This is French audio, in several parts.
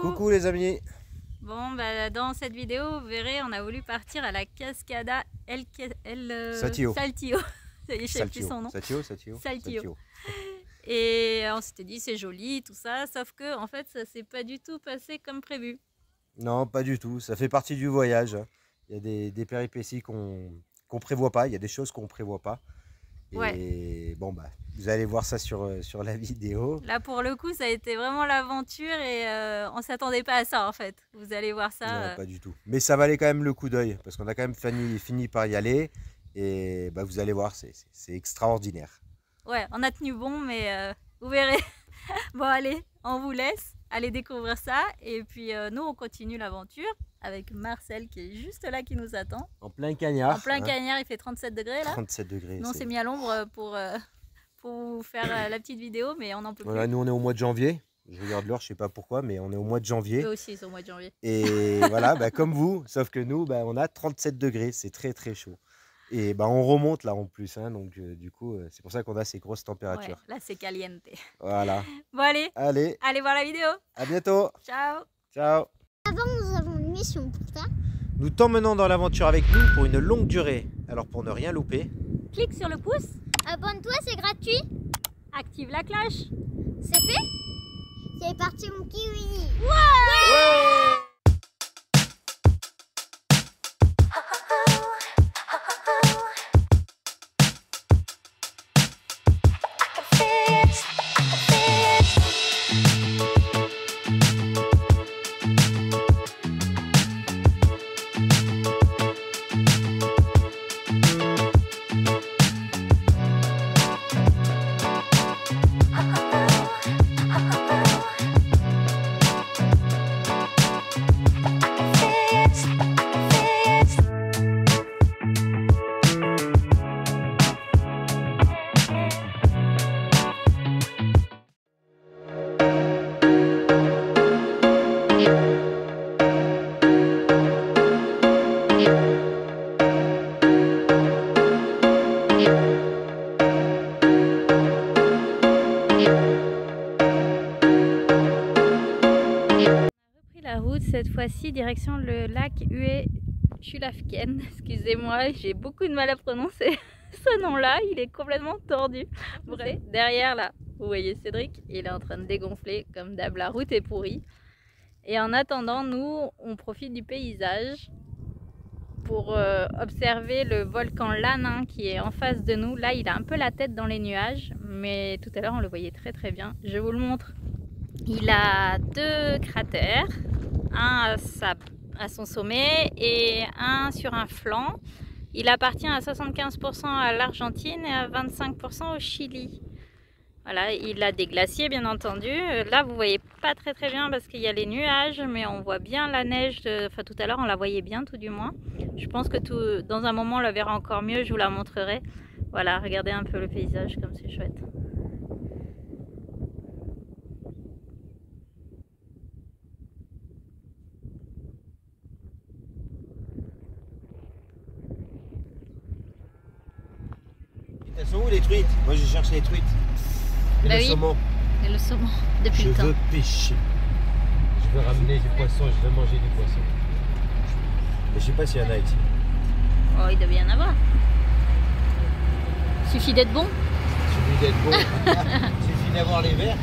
Coucou les amis. Bon, bah, dans cette vidéo, vous verrez, on a voulu partir à la Cascada El Saltillo. Je sais plus son nom. Saltillo. Et on s'était dit c'est joli, tout ça, sauf que en fait ça s'est pas du tout passé comme prévu. Non, pas du tout. Ça fait partie du voyage. Il y a des péripéties qu'on prévoit pas. Il y a des choses qu'on prévoit pas. Et ouais. Bon bah, vous allez voir ça sur la vidéo. Là pour le coup, ça a été vraiment l'aventure et on s'attendait pas à ça en fait. Vous allez voir ça. Non, pas du tout. Mais ça valait quand même le coup d'œil parce qu'on a quand même fini par y aller et bah, vous allez voir, c'est extraordinaire. Ouais, on a tenu bon, mais vous verrez. Bon, allez, on vous laisse. Allez découvrir ça. Et puis, nous, on continue l'aventure avec Marcel qui est juste là, qui nous attend. En plein cagnard. En plein cagnard, il fait 37 degrés là. 37 degrés. Nous, on s'est mis à l'ombre pour vous faire la petite vidéo, mais on n'en peut plus. Voilà, nous, on est au mois de janvier. Je regarde l'heure, je ne sais pas pourquoi, mais on est au mois de janvier. Eux aussi, ils sont au mois de janvier. Et voilà, bah, comme vous, sauf que nous, bah, on a 37 degrés. C'est très, très chaud. Et bah on remonte là en plus, hein, donc du coup, c'est pour ça qu'on a ces grosses températures. Ouais, là, c'est caliente. Voilà. Bon, allez voir la vidéo. À bientôt. Ciao. Ciao. Avant, nous avons une mission pour toi. Nous t'emmenons dans l'aventure avec nous pour une longue durée. Alors, pour ne rien louper, clique sur le pouce. Abonne-toi, c'est gratuit. Active la cloche. C'est fait. C'est parti, mon kiwi. Ouais, ouais. Cette fois-ci, direction le lac Hué Chulafken. Excusez-moi, j'ai beaucoup de mal à prononcer ce nom-là. Il est complètement tordu. Bref, derrière là, vous voyez Cédric, il est en train de dégonfler comme d'hab. La route est pourrie. Et en attendant, nous, on profite du paysage pour observer le volcan Lanin qui est en face de nous. Là, il a un peu la tête dans les nuages, mais tout à l'heure, on le voyait très très bien. Je vous le montre. Il a deux cratères. Un à son sommet et un sur un flanc. Il appartient à 75% à l'Argentine et à 25% au Chili. Voilà, il a des glaciers bien entendu. Là vous voyez pas très très bien parce qu'il y a les nuages, mais on voit bien la neige. Enfin tout à l'heure on la voyait bien tout du moins. Je pense que dans un moment on la verra encore mieux, je vous la montrerai. Voilà, regardez un peu le paysage comme c'est chouette. Elles sont où les truites? Moi je cherche les truites. Et bah le saumon. Et le saumon, depuis le temps. Je veux pêcher. Je veux ramener du poisson, je veux manger du poisson. Mais je sais pas s'il y en a ici. Oh, il devait y en avoir. Suffit d'être bon. Suffit d'être bon. Suffit d'avoir les verres.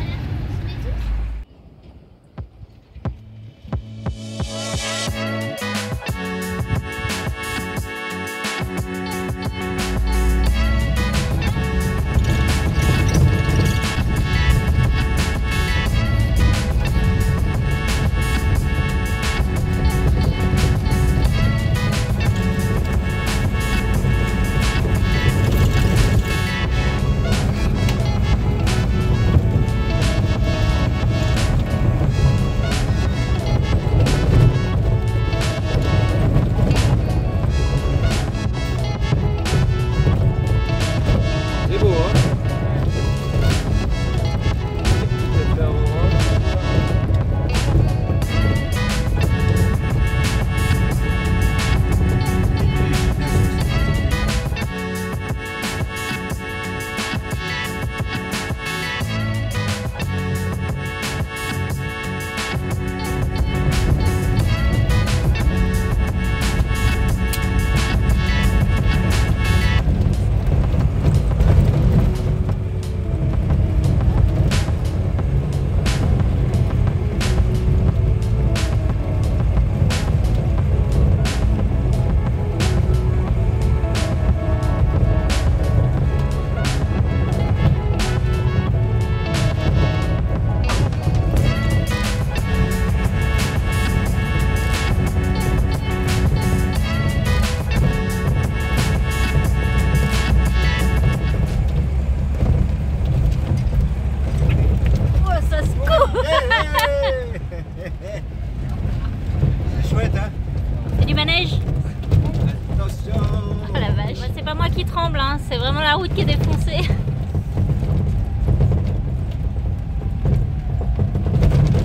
la route qui est défoncée.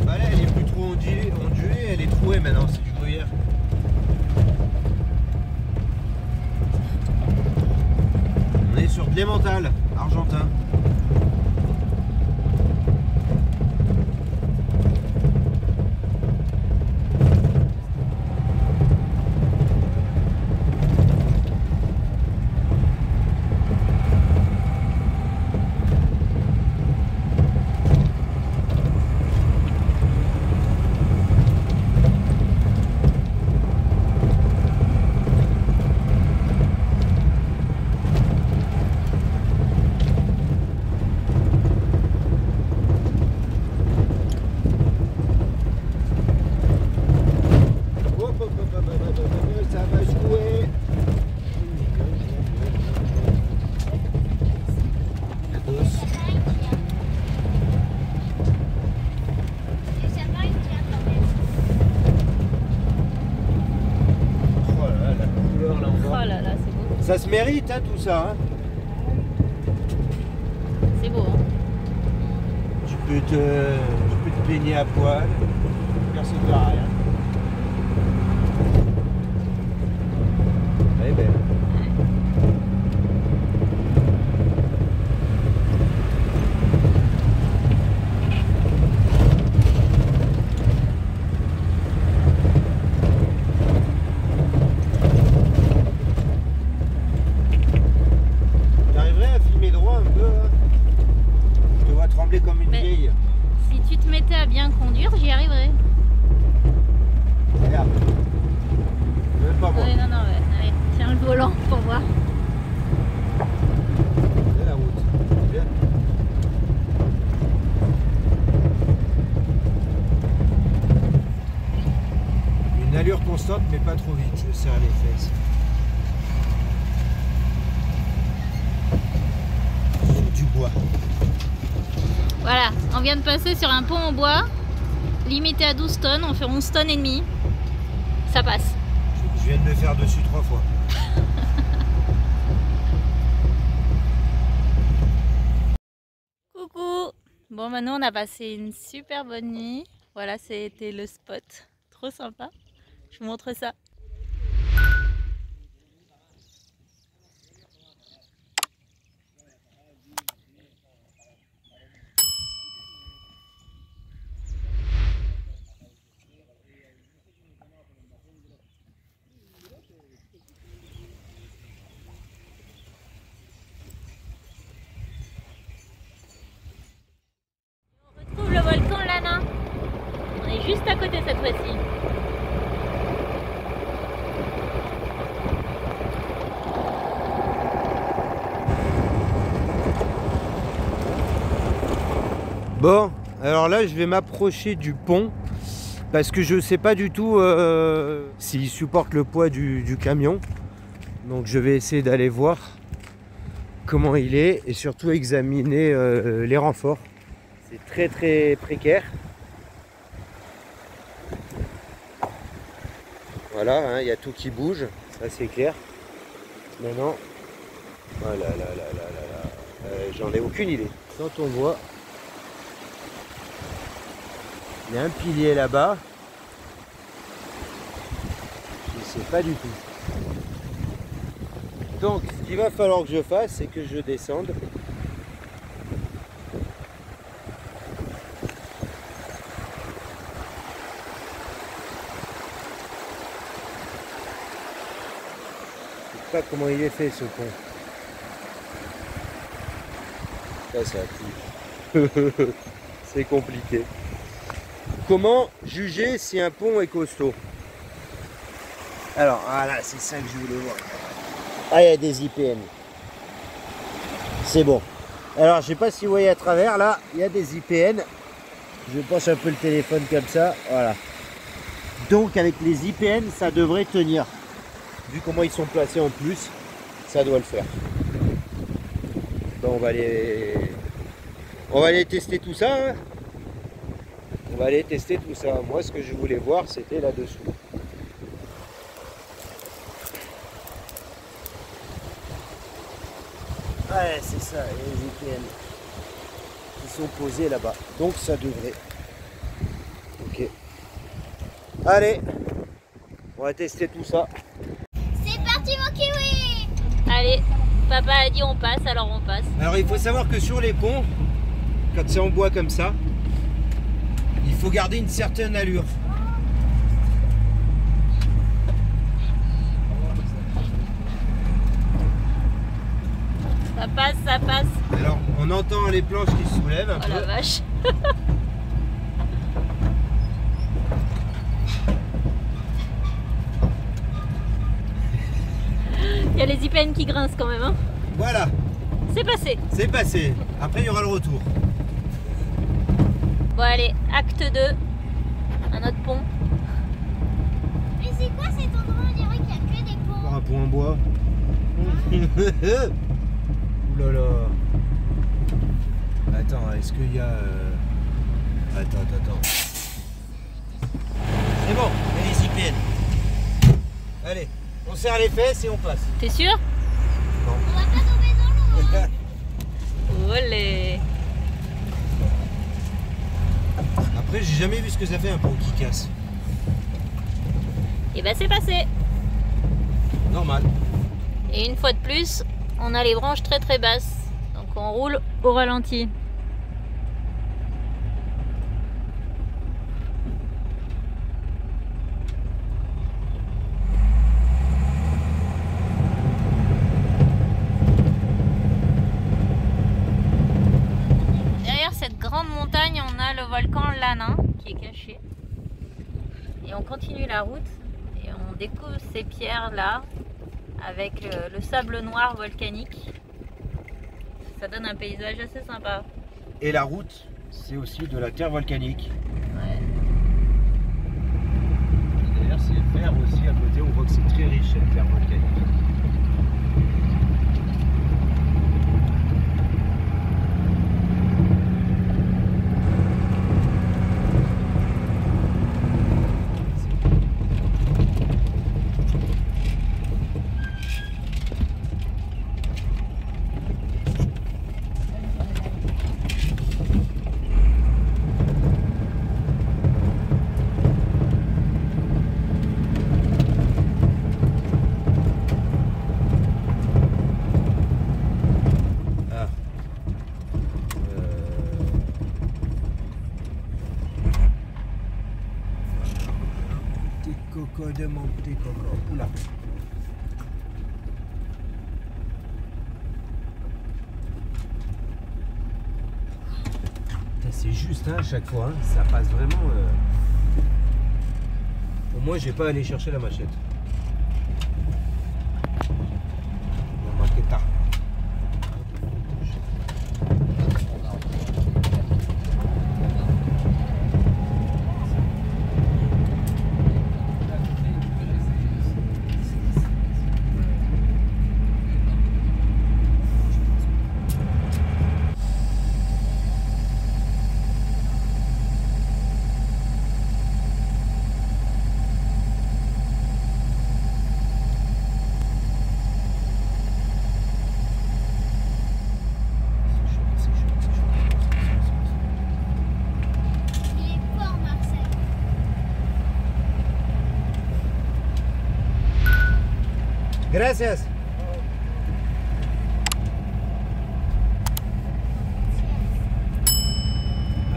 Bah là, elle est plus trop ondulée, elle est trouée maintenant, c'est du gruyère. On est sur de l'emmental argentin. Ça se mérite, hein, tout ça. Hein. C'est beau. Hein. Tu peux te baigner à poil. Personne ne verra rien. Elle est belle. Constante, mais pas trop vite, je me serre les fesses. Sous du bois. Voilà, on vient de passer sur un pont en bois, limité à 12 tonnes, on fait 11 tonnes et demie. Ça passe. Je viens de le faire dessus 3 fois. Coucou. Bon, maintenant on a passé une super bonne nuit. Voilà, c'était le spot. Trop sympa. Je vous montre ça. On retrouve le volcan Lanin. On est juste à côté cette fois-ci. Bon, alors là je vais m'approcher du pont parce que je ne sais pas du tout s'il supporte le poids du camion. Donc je vais essayer d'aller voir comment il est et surtout examiner les renforts. C'est très très précaire. Voilà, hein, y a tout qui bouge, ça c'est clair. Maintenant, oh là là là là là là, j'en ai aucune idée. Quand on voit... Il y a un pilier là-bas. Je ne sais pas du tout. Donc, ce qu'il va falloir que je fasse, c'est que je descende. Je ne sais pas comment il est fait ce pont. Ça, ça pue. C'est compliqué. Comment juger si un pont est costaud? Alors, voilà, c'est ça que je voulais voir. Ah, il y a des IPN. C'est bon. Alors, je sais pas si vous voyez à travers, là, il y a des IPN. Je penche un peu le téléphone comme ça, voilà. Donc, avec les IPN, ça devrait tenir. Vu comment ils sont placés en plus, ça doit le faire. Donc, on va aller tester tout ça, hein. On va aller tester tout ça. Moi, ce que je voulais voir, c'était là-dessous. Ouais, c'est ça, les IPN. Ils sont posés là-bas. Donc ça devrait. Ok. Allez, on va tester tout ça. C'est parti mon kiwi. Allez, papa a dit on passe, alors on passe. Alors il faut savoir que sur les ponts, quand c'est en bois comme ça, il faut garder une certaine allure. Ça passe, ça passe. Alors, on entend les planches qui se soulèvent un peu. Oh la vache. Il y a les IPN qui grincent quand même. Hein. Voilà. C'est passé. C'est passé. Après, il y aura le retour. Bon allez, acte 2, un autre pont. Mais c'est quoi cet endroit? On dirait qu'il n'y a que des ponts. Un pont en bois. Ah. Ouh là là. Attends, est-ce qu'il y a... Attends. C'est bon, les IPN. Allez, on serre les fesses et on passe. T'es sûr? Non. On va pas tomber dans l'eau. Olé. Après, j'ai jamais vu ce que ça fait un pont qui casse. Et ben c'est passé. Normal. Et une fois de plus, on a les branches très très basses. Donc on roule au ralenti. Lanin qui est caché, et on continue la route et on découvre ces pierres là avec le sable noir volcanique. Ça donne un paysage assez sympa. Et la route, c'est aussi de la terre volcanique. Ouais. D'ailleurs, c'est vert aussi à côté. On voit que c'est très riche cette terre volcanique. De mon petit coco. Oula. C'est juste hein, à chaque fois, hein, ça passe vraiment. Au moins j'ai pas à aller chercher la machette. La maqueta. Gracias.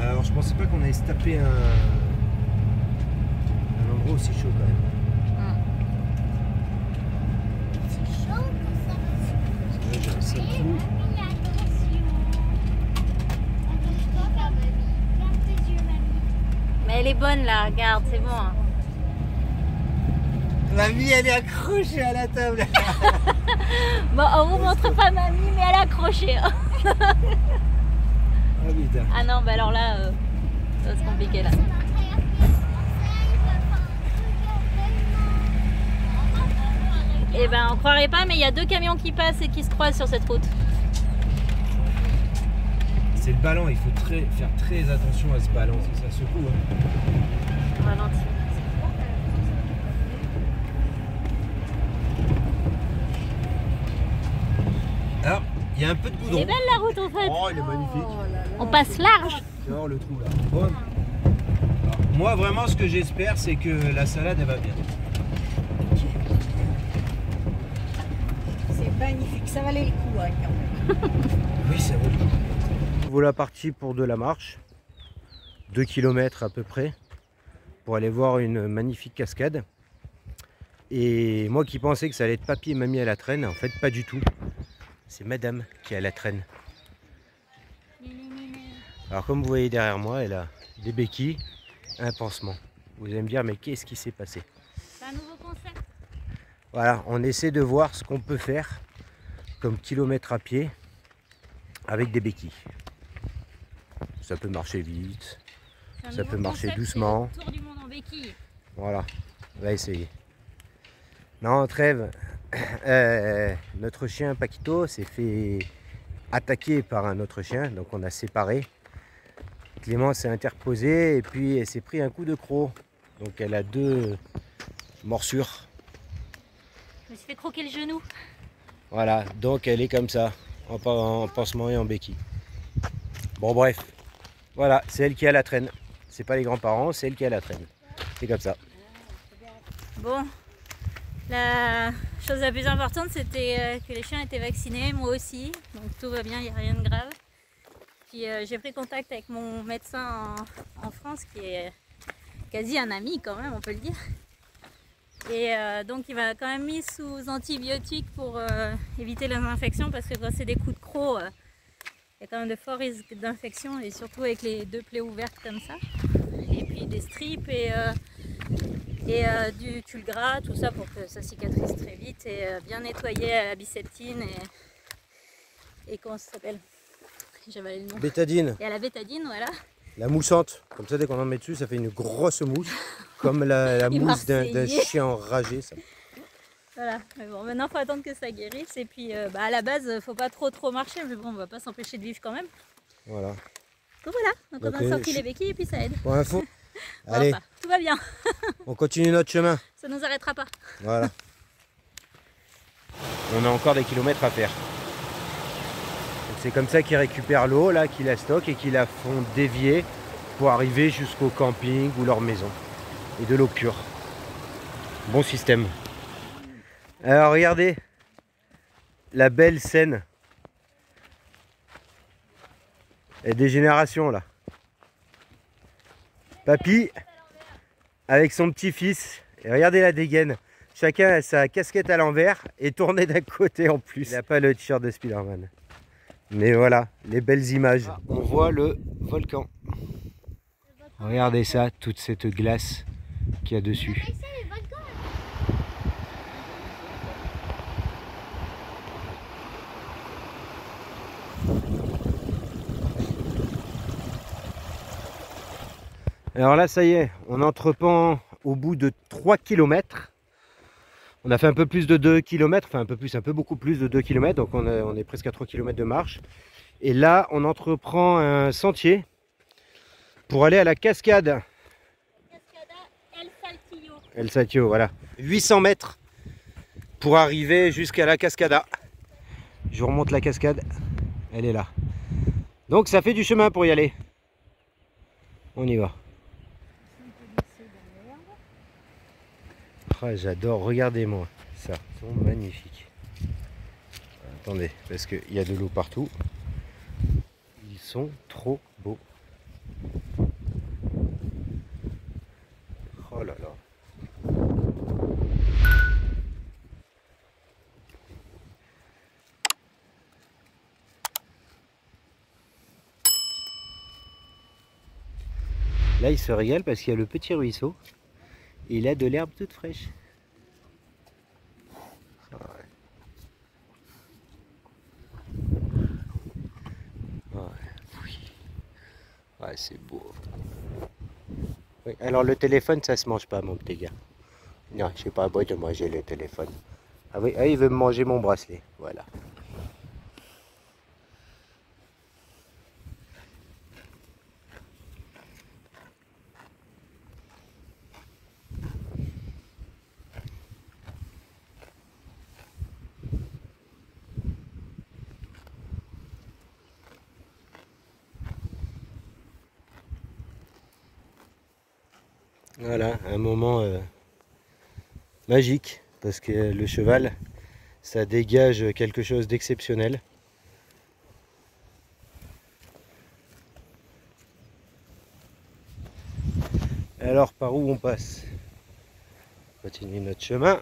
Alors je pensais pas qu'on allait se taper un endroit aussi chaud quand même. Ah. C'est chaud comme ça. C'est vrai, j'ai un seul coup. Mais elle est bonne là, regarde, c'est bon. Hein. Mamie, elle est accrochée à la table. Bon, on vous montre pas mamie, mais elle est accrochée. Ah putain. Ah non, bah alors là, ça va se compliquer là. Eh ben, on croirait pas, mais il y a deux camions qui passent et qui se croisent sur cette route. C'est le ballon, il faut faire très attention à ce ballon, parce que ça secoue. Hein. Ralenti. Il y a un peu de goudron. Elle est belle la route en fait. Oh, elle est magnifique. Oh là là. On passe large. Tu vois le trou là. Bon. Moi vraiment ce que j'espère c'est que la salade elle va bien. C'est magnifique, ça valait le coup hein, quand même. Oui ça vaut le coup. Voilà parti pour de la marche. 2 km à peu près pour aller voir une magnifique cascade. Et moi qui pensais que ça allait être papy et mamie à la traîne, en fait pas du tout. C'est madame qui est à la traîne. Alors comme vous voyez derrière moi, elle a des béquilles, un pansement. Vous allez me dire mais qu'est-ce qui s'est passé? C'est un nouveau concept. Voilà, on essaie de voir ce qu'on peut faire comme kilomètre à pied avec des béquilles. Ça peut marcher vite, ça peut marcher doucement. Tour du monde en béquille. Voilà, on va essayer. Non, trêve. Notre chien Paquito s'est fait attaquer par un autre chien, donc on a séparé. Clément s'est interposé et puis elle s'est pris un coup de croc. Donc elle a 2 morsures. Je me suis fait croquer le genou. Voilà, donc elle est comme ça, en pansement et en béquille. Bon bref, voilà, c'est elle qui a la traîne. C'est pas les grands-parents, c'est elle qui a la traîne. C'est comme ça. Bon. La chose la plus importante, c'était que les chiens étaient vaccinés, moi aussi, donc tout va bien, il n'y a rien de grave. Puis j'ai pris contact avec mon médecin en France, qui est quasi un ami quand même, on peut le dire. Et donc il m'a quand même mis sous antibiotiques pour éviter les infections, parce que quand c'est des coups de croc, il y a quand même de forts risques d'infection, et surtout avec les 2 plaies ouvertes comme ça, et puis des strips et du tulle gras, tout ça pour que ça cicatrise très vite et bien nettoyer à la biseptine et comment ça s'appelle? J'avais le nom. Bétadine. Et à la bétadine, voilà. La moussante, comme ça dès qu'on en met dessus, ça fait une grosse mousse, comme la mousse d'un chien enragé. Ça. Voilà, mais bon, maintenant il faut attendre que ça guérisse et puis bah, à la base, faut pas trop marcher, mais bon, on va pas s'empêcher de vivre quand même. Voilà. Donc voilà, donc on a sorti les béquilles et puis ça aide. Pour info. Allez, enfin, tout va bien. On continue notre chemin. Ça ne nous arrêtera pas. Voilà. On a encore des kilomètres à faire. C'est comme ça qu'ils récupèrent l'eau, là, qu'ils la stockent et qu'ils la font dévier pour arriver jusqu'au camping ou leur maison. Et de l'eau pure. Bon système. Alors regardez la belle scène. Il y a des générations là. Papy avec son petit-fils, et regardez la dégaine, chacun a sa casquette à l'envers et tournée d'un côté en plus. Il n'a pas le t-shirt de Spider-Man. Mais voilà, les belles images. Ah, on voit le volcan. Regardez ça, toute cette glace qu'il y a dessus. Alors là ça y est, on entreprend au bout de 3 km. On a fait un peu plus de 2 km, enfin beaucoup plus de 2 km, donc on est presque à 3 km de marche. Et là on entreprend un sentier pour aller à la cascade. Cascada El Saltillo. El Saltillo, voilà. 800 mètres pour arriver jusqu'à la cascada. Je vous remonte la cascade, elle est là. Donc ça fait du chemin pour y aller. On y va. Ah, j'adore, regardez-moi ça, c'est magnifique. Attendez, parce qu'il y a de l'eau partout. Ils sont trop beaux. Oh là là. Là, il se régale parce qu'il y a le petit ruisseau. Et il a de l'herbe toute fraîche. Ouais, oui. Ouais, c'est beau. Oui, alors le téléphone, ça se mange pas, mon petit gars. Non, je suis pas abri de manger le téléphone. Ah oui, ah, il veut me manger mon bracelet. Voilà. Voilà, un moment magique, parce que le cheval, ça dégage quelque chose d'exceptionnel. Alors, par où on passe? On continue notre chemin.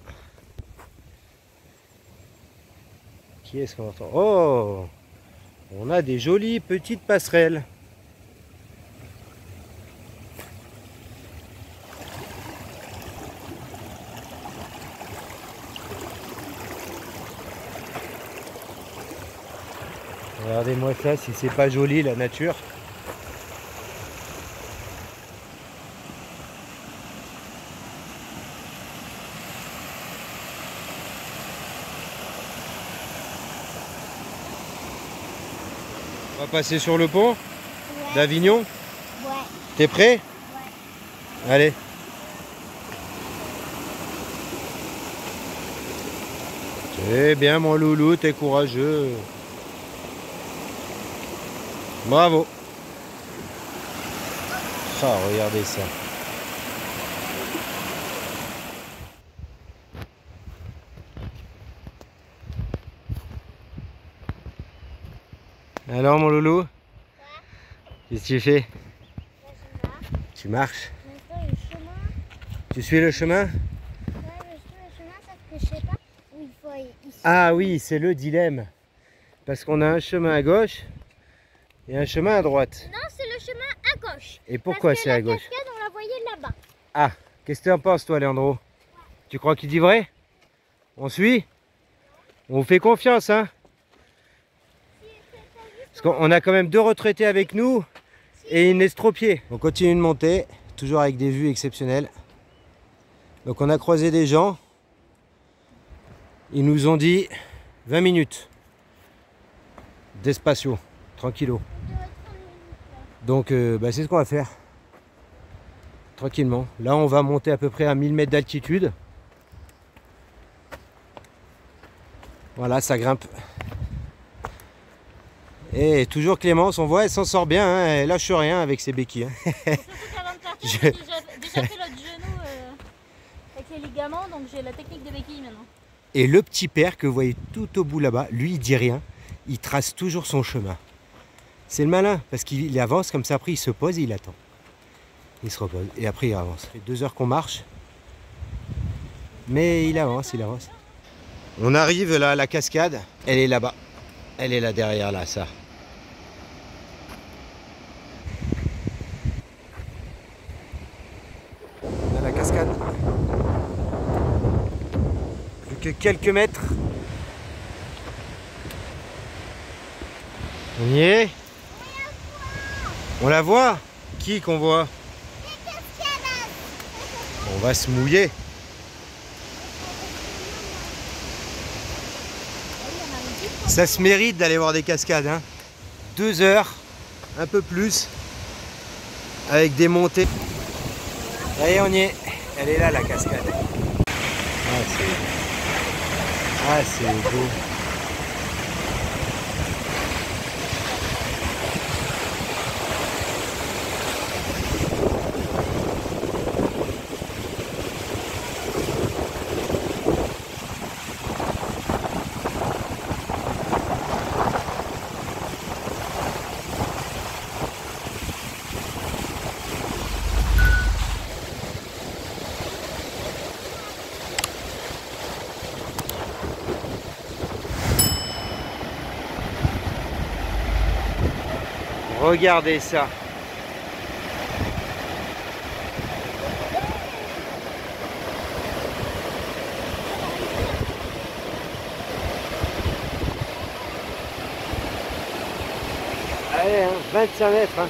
Qui est-ce qu'on entend? Oh, on a des jolies petites passerelles. Regardez-moi ça, si c'est pas joli la nature. On va passer sur le pont, ouais. D'Avignon. Ouais. T'es prêt? Ouais. Allez. Eh bien mon loulou, t'es courageux. Bravo. Ah, regardez ça. Alors mon loulou, ouais. Qu'est-ce que tu fais? Bah, tu marches. Maintenant, le chemin. Tu suis le chemin? Ouais, je suis le chemin, sauf que je sais pas où il faut aller. Ah oui, c'est le dilemme. Parce qu'on a un chemin à gauche et un chemin à droite. Non, c'est le chemin à gauche. Et pourquoi c'est à gauche? Parce que la cascade, on la voyait là-bas. Ah, qu'est-ce que tu en penses toi, Leandro? Ouais. Tu crois qu'il dit vrai? On suit? On vous fait confiance, hein? Parce qu'on a quand même deux retraités avec nous et une estropiée. On continue de monter, toujours avec des vues exceptionnelles. Donc on a croisé des gens. Ils nous ont dit 20 minutes d'espatio, tranquillo. Donc c'est ce qu'on va faire, tranquillement. Là on va monter à peu près à 1000 mètres d'altitude. Voilà, ça grimpe. Et toujours Clémence, on voit, elle s'en sort bien, hein, elle lâche rien avec ses béquilles. Hein. Surtout qu'avant de partir, j'ai déjà fait l'autre genou avec les ligaments, donc j'ai la technique des béquilles maintenant. Et le petit père que vous voyez tout au bout là-bas, lui il dit rien, il trace toujours son chemin. C'est le malin, parce qu'il avance comme ça, après il se pose et il attend. Il se repose et après il avance. Ça fait 2 heures qu'on marche, mais il avance, il avance. On arrive là à la cascade, elle est là-bas. Elle est là derrière, là, ça. La cascade. Plus que quelques mètres. On y est? On la voit? Qui qu'on voit? On va se mouiller. Ça se mérite d'aller voir des cascades, hein. 2 heures, un peu plus, avec des montées. Allez, on y est. Elle est là, la cascade. Ah, c'est beau. Regardez ça. Allez, hein, 25 mètres. Hein.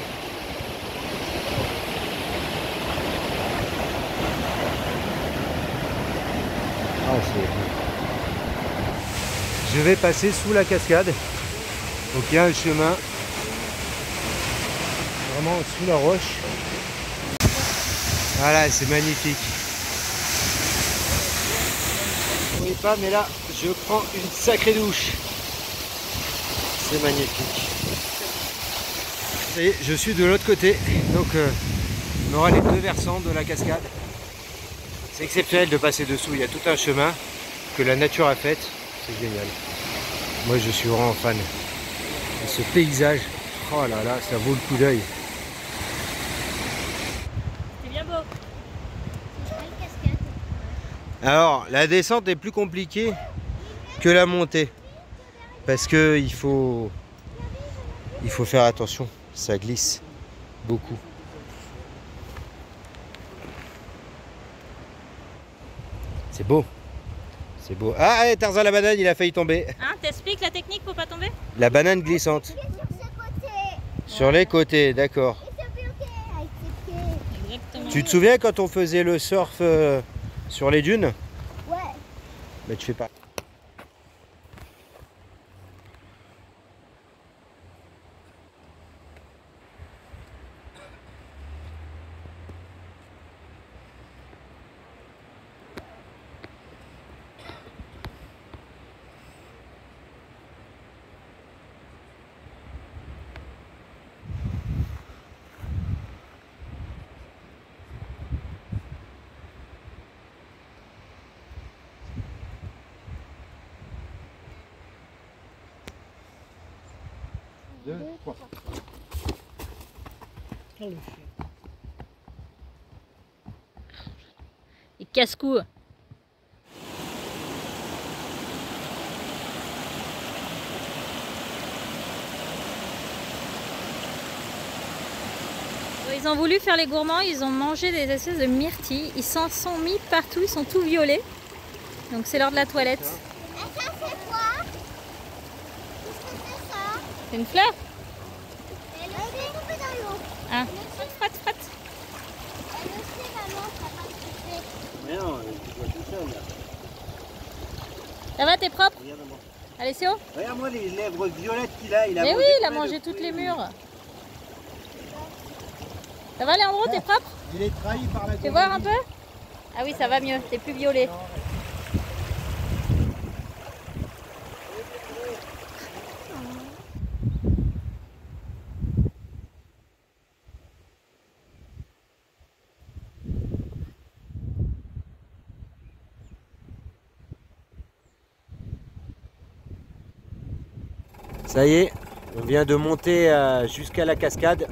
Ah, je vais passer sous la cascade. Donc il y a un chemin. Vraiment sous la roche. Voilà, c'est magnifique. Vous voyez pas, mais là, je prends une sacrée douche. C'est magnifique. Ça y est, je suis de l'autre côté. Donc, on aura les deux versants de la cascade. C'est exceptionnel de passer dessous, il y a tout un chemin que la nature a fait, c'est génial. Moi je suis vraiment fan de ce paysage, oh là là, ça vaut le coup d'œil. C'est bien beau. C'est une belle cascade. Alors la descente est plus compliquée que la montée, parce que il faut faire attention, ça glisse beaucoup. C'est beau, c'est beau. Ah, allez, Tarzan la banane, il a failli tomber. Hein, t'expliques la technique pour pas tomber? La banane glissante. Sur ce côté. Sur les côtés, d'accord. Tu te souviens quand on faisait le surf sur les dunes? Ouais. Bah tu fais pas. Et casse-cou. Ils ont voulu faire les gourmands, ils ont mangé des espèces de myrtilles, ils s'en sont mis partout, ils sont tout violets. Donc c'est l'heure de la toilette. Et ça c'est quoi? C'est une fleur. Ah. Frotte, frotte. Mais non, tu dois tout seul là. Ça va, t'es propre? Regarde-moi. Allez, c'est haut. Regarde-moi les lèvres violettes qu'il a. Il a. Mais oui, il a mangé toutes les murs. Ça va, Leandro, t'es propre? Il est trahi par la. Tu vois un peu? Ah oui, ça va mieux, t'es plus violet. Ça y est, on vient de monter jusqu'à la cascade.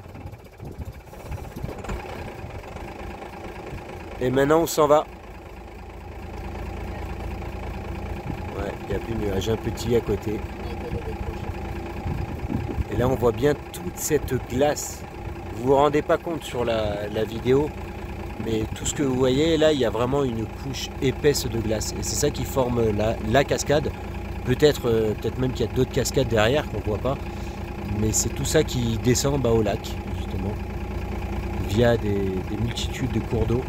Et maintenant on s'en va. Ouais, il n'y a plus de nuages, un petit à côté. Et là on voit bien toute cette glace. Vous vous rendez pas compte sur la vidéo, mais tout ce que vous voyez là, il y a vraiment une couche épaisse de glace. Et c'est ça qui forme la cascade. Peut-être même qu'il y a d'autres cascades derrière qu'on ne voit pas, mais c'est tout ça qui descend au lac, justement, via des multitudes de cours d'eau,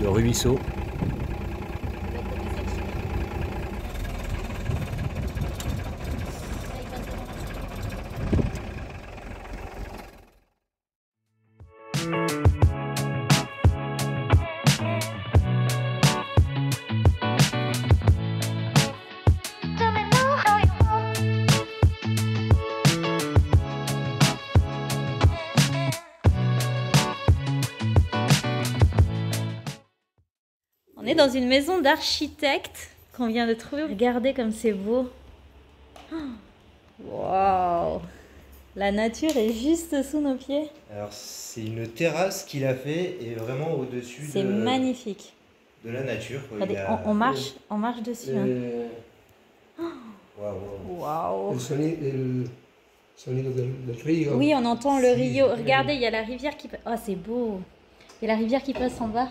de ruisseaux. On est dans une maison d'architecte qu'on vient de trouver. Regardez comme c'est beau. Waouh! La nature est juste sous nos pieds. Alors c'est une terrasse qu'il a fait et vraiment au-dessus de. C'est magnifique. De la nature. Regardez, on marche dessus. Waouh! Le sonido del rio. Oui, on entend le rio. Regardez, il y a la rivière qui passe. Oh, c'est beau. Il y a la rivière qui passe en bas.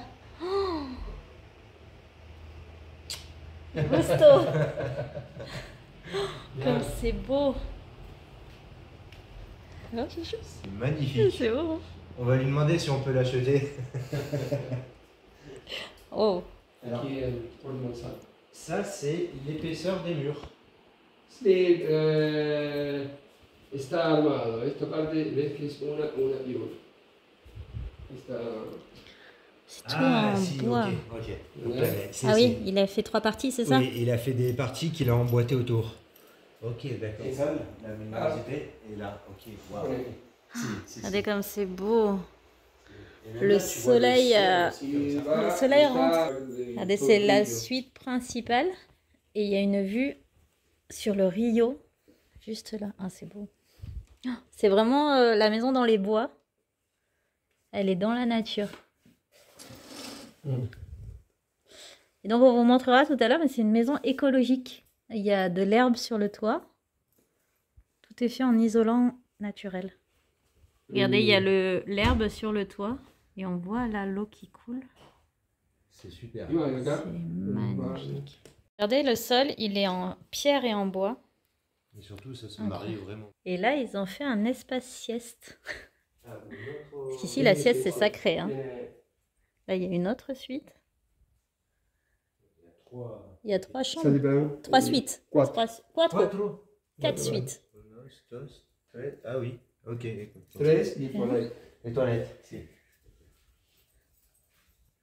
Gusto. Comme c'est beau. C'est magnifique. C'est beau. On va lui demander si on peut l'acheter. Oh. Alors, ça c'est l'épaisseur des murs. C'est está armado. Esta parte ves que es una pivote. Está. C'est tout en bois. Okay. Ah oui, il a fait 3 parties, c'est ça? Oui, il a fait des parties qu'il a emboîtées autour. Ok, d'accord. Et ça, la luminosité est là. Ok, wow. Regardez comme c'est beau. le soleil rentre. Regardez, c'est la suite principale et il y a une vue sur le Rio juste là. Ah, c'est beau. C'est vraiment la maison dans les bois. Elle est dans la nature. Et donc on vous montrera tout à l'heure, mais c'est une maison écologique. Il y a de l'herbe sur le toit. Tout est fait en isolant naturel. Regardez, il y a l'herbe sur le toit et on voit là l'eau qui coule. C'est super. C'est magnifique. Regardez, le sol, il est en pierre et en bois. Et surtout, ça se marie vraiment. Et là, ils ont fait un espace sieste. Parce qu'ici, la sieste, c'est sacré. Hein. Là, il y a une autre suite. Il y a trois chambres. Trois suites. Quatre suites. Ah oui, ok. Tres et toilettes. Si.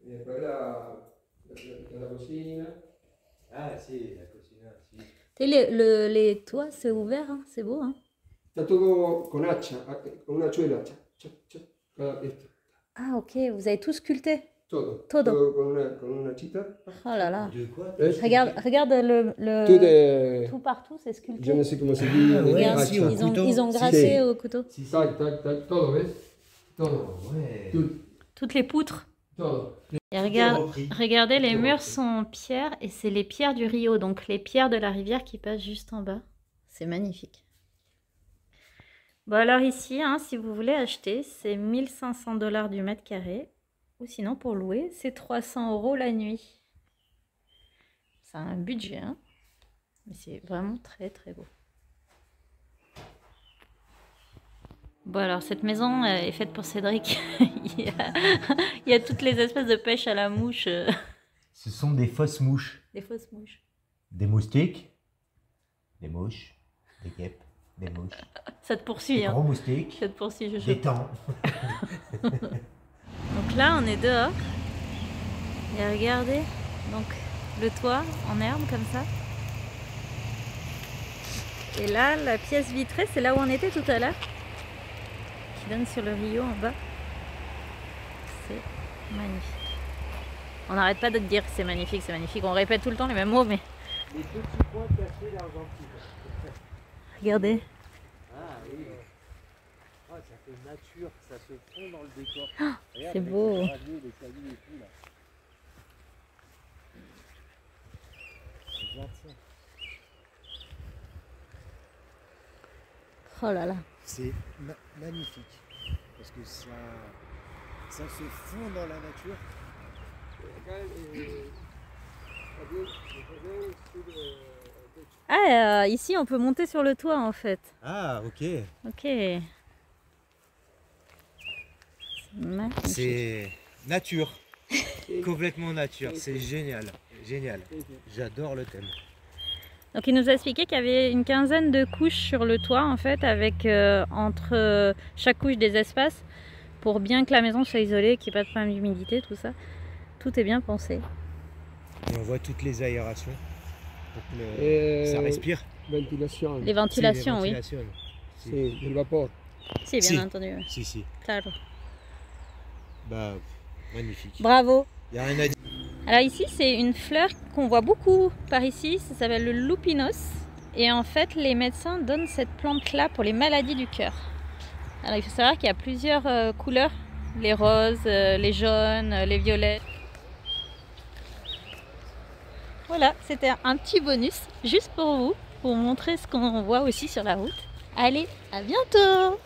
Et après la cuisine. Ah si, la cuisine. Tu sais, les toits, c'est ouvert, hein, c'est beau. Hein. Ah ok, vous avez tout sculpté. Todo. Oh là là. Regarde tout partout, c'est sculpté. Je ne sais comment c'est dit. Ils ont grassé au couteau. Toutes les poutres. Et regardez, les murs sont en pierre et c'est les pierres du Rio, donc les pierres de la rivière qui passent juste en bas. C'est magnifique. Bon alors ici, hein, si vous voulez acheter, c'est 1500 $ du mètre carré. Ou sinon pour louer, c'est 300 € la nuit. C'est un budget, hein, mais c'est vraiment très très beau. Bon alors cette maison est faite pour Cédric. Il y a toutes les espèces de pêche à la mouche. Ce sont des fausses mouches. Des fausses mouches. Des moustiques, des mouches, des guêpes, des mouches. Ça te poursuit. Des gros moustiques. Ça te poursuit, je sais. Des temps. Donc là on est dehors et regardez donc le toit en herbe comme ça, et là la pièce vitrée, c'est là où on était tout à l'heure, qui donne sur le Rio en bas. C'est magnifique. On n'arrête pas de te dire que c'est magnifique, c'est magnifique, on répète tout le temps les mêmes mots, mais les petits points cachés d'Argentine. Regardez. Ah oui. Ah, ça fait nature, ça se fond dans le décor. Ah, c'est beau. Les cailloux et tout, là. C'est gentil. Oh là là. C'est magnifique. Parce que ça se fond dans la nature. Ah, ici on peut monter sur le toit en fait. Ah, ok. Ok. C'est nature, complètement nature, c'est génial, génial, j'adore le thème. Donc il nous a expliqué qu'il y avait une quinzaine de couches sur le toit en fait, avec entre chaque couche des espaces, pour bien que la maison soit isolée, qu'il n'y ait pas de problème d'humidité, tout ça, tout est bien pensé. Et on voit toutes les aérations, pour que ça respire. Ventilation. Les ventilations, oui. C'est le vapeur. Si, bien entendu. Si, si. Claro. Bah, magnifique. Bravo. Y a rien à dire. Alors ici, c'est une fleur qu'on voit beaucoup par ici, ça s'appelle le lupinos. Et en fait, les médecins donnent cette plante-là pour les maladies du cœur. Alors il faut savoir qu'il y a plusieurs couleurs, les roses, les jaunes, les violets. Voilà, c'était un petit bonus juste pour vous, pour vous montrer ce qu'on voit aussi sur la route. Allez, à bientôt!